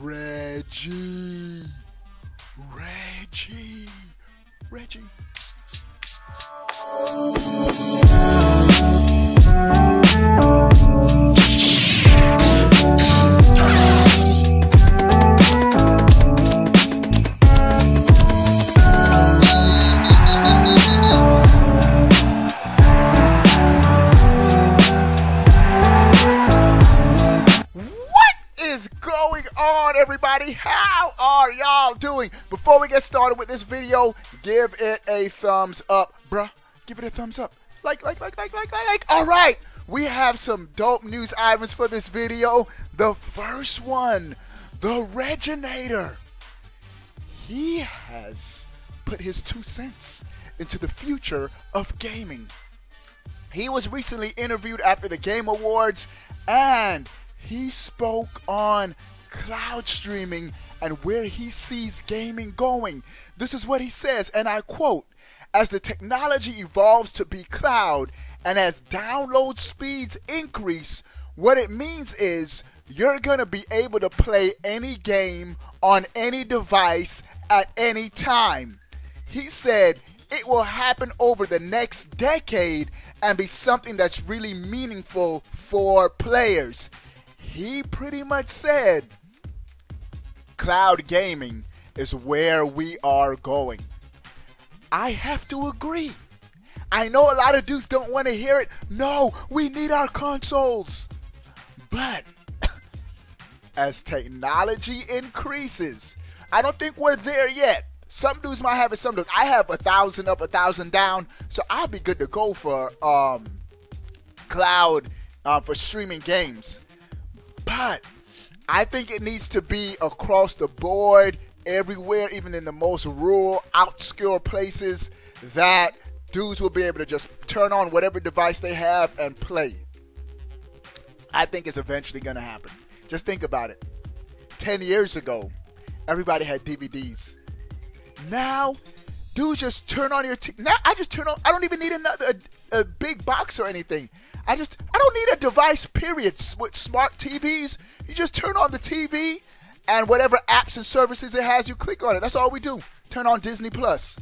Reggie. How are y'all doing? Before we get started with this video, give it a thumbs up, bruh. Give it a thumbs up. Like. All right, we have some dope news items for this video. The first one, the Reginator. He has put his 2 cents into the future of gaming. He was recently interviewed after the Game Awards, and he spoke on cloud streaming and where he sees gaming going. This is what he says, and I quote, "As the technology evolves to be cloud and as download speeds increase, what it means is you're gonna be able to play any game on any device at any time." He said, "It will happen over the next decade and be something that's really meaningful for players." He pretty much said, cloud gaming is where we are going. I have to agree. I know a lot of dudes don't want to hear it. No, we need our consoles. But as technology increases, I don't think we're there yet. Some dudes might have it, some dudes. I have 1,000 up, 1,000 down, so I'll be good to go for cloud for streaming games. But I think it needs to be across the board, everywhere, even in the most rural, obscure places, that dudes will be able to just turn on whatever device they have and play. I think it's eventually going to happen. Just think about it. 10 years ago, everybody had DVDs. Now, dudes just turn on your TV. Now, I just turn on. I don't even need another a big box or anything. I don't need a device, period. With smart TVs, you just turn on the TV and whatever apps and services it has, you click on it. That's all we do. Turn on Disney Plus.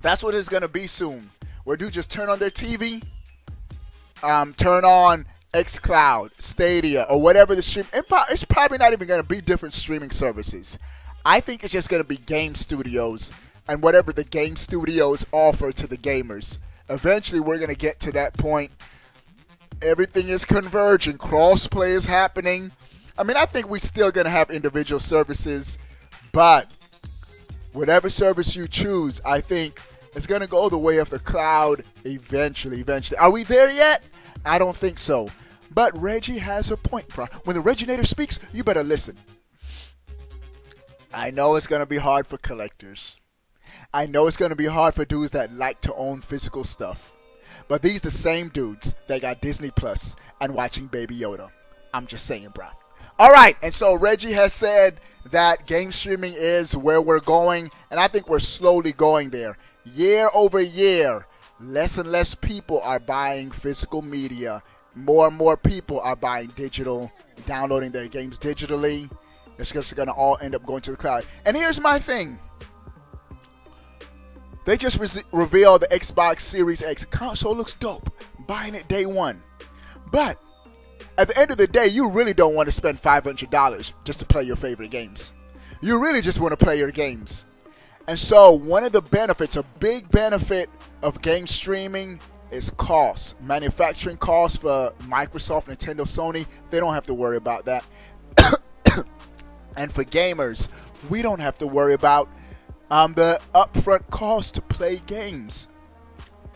That's what it's gonna be soon, where dudes just turn on their TV, turn on xCloud, Stadia, or whatever the stream. It's probably not even gonna be different streaming services. I think it's just gonna be game studios and whatever the game studios offer to the gamers. Eventually, we're going to get to that point. Everything is converging. Crossplay is happening. I mean, I think we're still going to have individual services, but whatever service you choose, I think it's going to go the way of the cloud eventually. Are we there yet? I don't think so. But Reggie has a point, bro. When the Reginator speaks, you better listen. I know it's going to be hard for collectors. I know it's going to be hard for dudes that like to own physical stuff. But these the same dudes that got Disney Plus and watching Baby Yoda. I'm just saying, bro. All right, and so Reggie has said that game streaming is where we're going, and I think we're slowly going there. Year over year, less and less people are buying physical media. More and more people are buying digital, downloading their games digitally. It's just going to all end up going to the cloud. And here's my thing. They just revealed the Xbox Series X console looks dope. Buying it day one. But at the end of the day, you really don't want to spend $500 just to play your favorite games. You really just want to play your games. And so one of the benefits, a big benefit of game streaming is cost. Manufacturing costs for Microsoft, Nintendo, Sony, they don't have to worry about that. And for gamers, we don't have to worry about the upfront cost to play games,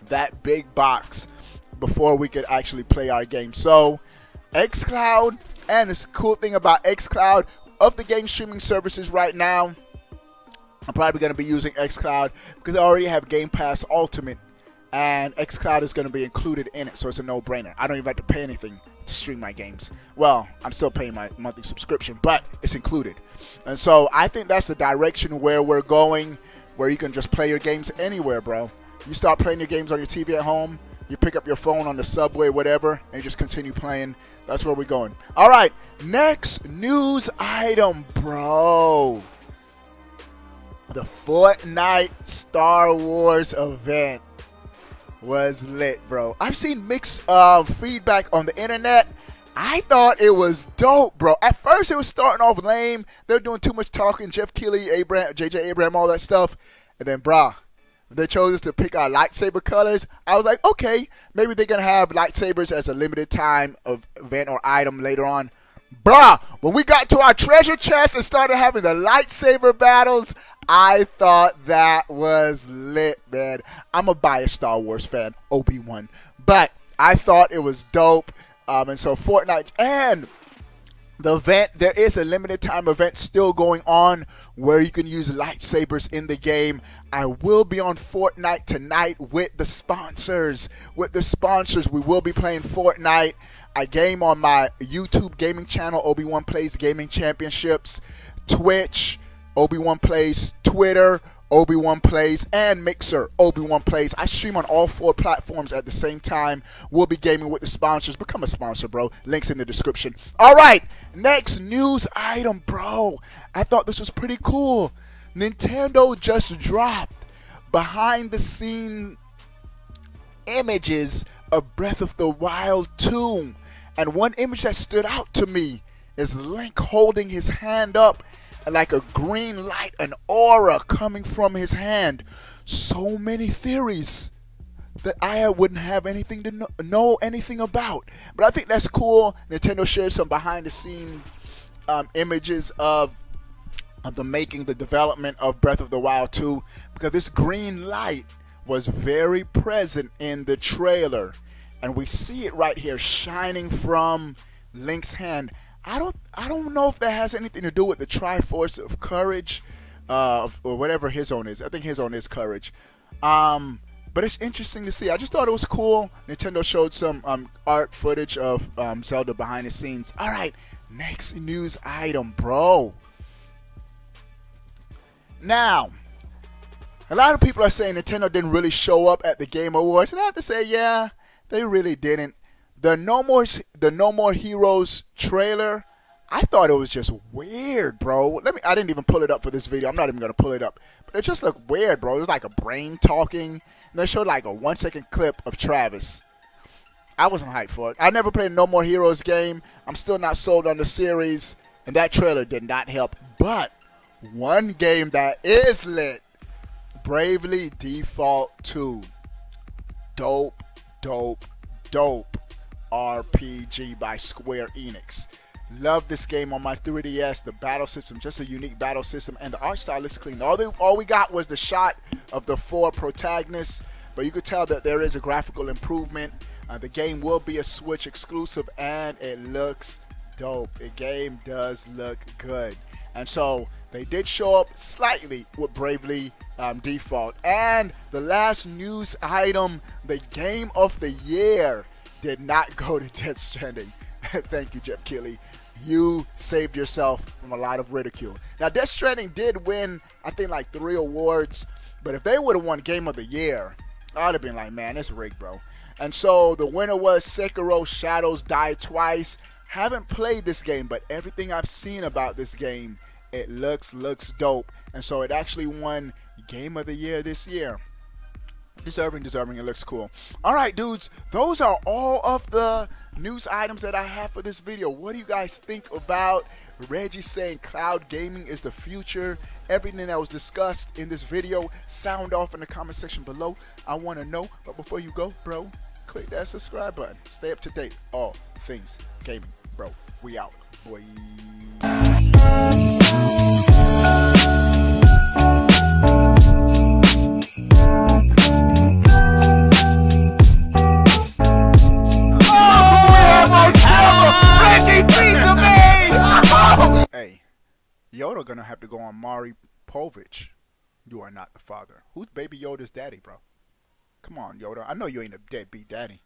that big box, before we could actually play our game. So xCloud, and this cool thing about xCloud, of the game streaming services right now, I'm probably going to be using xCloud because I already have Game Pass Ultimate, and xCloud is going to be included in it, so it's a no-brainer. I don't even have to pay anything to stream my games. Well, I'm still paying my monthly subscription, but it's included. And so I think that's the direction where we're going, where you can just play your games anywhere, bro. You start playing your games on your TV at home, you pick up your phone on the subway, whatever, and just continue playing. That's where we're going. All right, next news item, bro. The Fortnite Star Wars event was lit, bro. I've seen mixed feedback on the internet. I thought it was dope, bro. At first, it was starting off lame. They're doing too much talking. Jeff Keighley, JJ Abrams, all that stuff. And then, brah, they chose us to pick our lightsaber colors. I was like, okay, maybe they're going to have lightsabers as a limited time of event or item later on. Brah, when we got to our treasure chest and started having the lightsaber battles, I thought that was lit, man. I'm a biased Star Wars fan, Obi-Wan. But I thought it was dope. And so Fortnite and the event, there is a limited time event still going on where you can use lightsabers in the game. I will be on Fortnite tonight with the sponsors. With the sponsors, we will be playing Fortnite. I game on my YouTube gaming channel, OBE1plays Gaming Championships, Twitch, OBE1plays, Twitter, OBE1plays, and Mixer, OBE1plays. I stream on all four platforms at the same time. We'll be gaming with the sponsors. Become a sponsor, bro. Links in the description. All right, next news item, bro. I thought this was pretty cool. Nintendo just dropped behind-the-scenes images of Breath of the Wild 2. And one image that stood out to me is Link holding his hand up, like a green light, an aura coming from his hand. So many theories that I wouldn't have anything to know anything about. But I think that's cool. Nintendo shared some behind-the-scenes images of the making, the development of Breath of the Wild 2. Because this green light was very present in the trailer. And we see it right here shining from Link's hand. I don't know if that has anything to do with the Triforce of Courage, or whatever his own is. I think his own is Courage. But it's interesting to see. I just thought it was cool. Nintendo showed some art footage of Zelda behind the scenes. All right, next news item, bro. Now, a lot of people are saying Nintendo didn't really show up at the Game Awards. And I have to say, yeah, they really didn't. The No More Heroes trailer, I thought it was just weird, bro. I didn't even pull it up for this video. I'm not even going to pull it up. But it just looked weird, bro. It was like a brain talking. And they showed like a 1-second clip of Travis. I wasn't hyped for it. I never played a No More Heroes game. I'm still not sold on the series. And that trailer did not help. But one game that is lit, Bravely Default 2. Dope, dope, dope RPG by Square Enix. Love this game on my 3DS. The battle system, just a unique battle system, and the art style is clean. All we got was the shot of the four protagonists, but you could tell that there is a graphical improvement. The game will be a Switch exclusive, and it looks dope. The game does look good. And so they did show up slightly with Bravely Default. And the last news item, the game of the year, did not go to Death Stranding. Thank you, Jeff Keighley. You saved yourself from a lot of ridicule. Now, Death Stranding did win, I think, like 3 awards. But if they would have won Game of the Year, I would have been like, man, it's rigged, bro. And so the winner was Sekiro Shadows Die Twice. Haven't played this game, but everything I've seen about this game, it looks dope. And so it actually won Game of the Year this year. Deserving, it looks cool. All right, dudes, those are all of the news items that I have for this video. What do you guys think about Reggie saying cloud gaming is the future? Everything that was discussed in this video, sound off in the comment section below. I want to know. But before you go, bro, click that subscribe button. Stay up to date, all things gaming, bro. We out, boy. Hey, Yoda gonna have to go on Maury Povich. You are not the father. Who's Baby Yoda's daddy, bro? Come on, Yoda. I know you ain't a deadbeat daddy.